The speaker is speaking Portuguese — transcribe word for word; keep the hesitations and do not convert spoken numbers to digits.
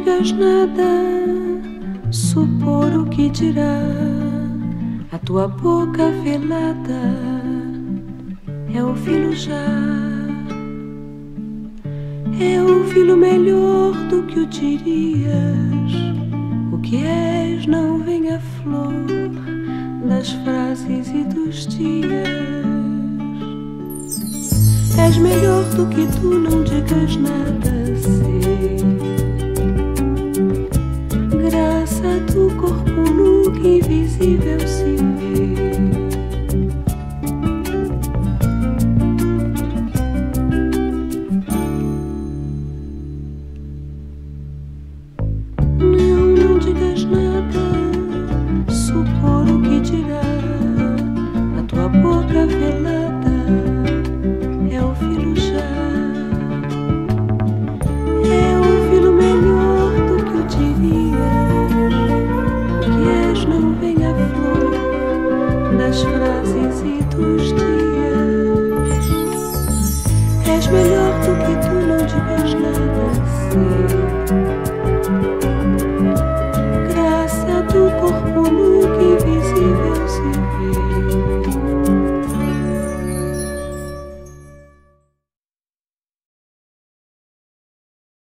digas nada, supor o que dirá. A tua boca velada é ouvi-lo já, é ouvi-lo melhor do que o dirias. O que és não vem à flor das frases e dos dias. És melhor do que tu, não digas nada, sei. Graça do corpo nu que invisível se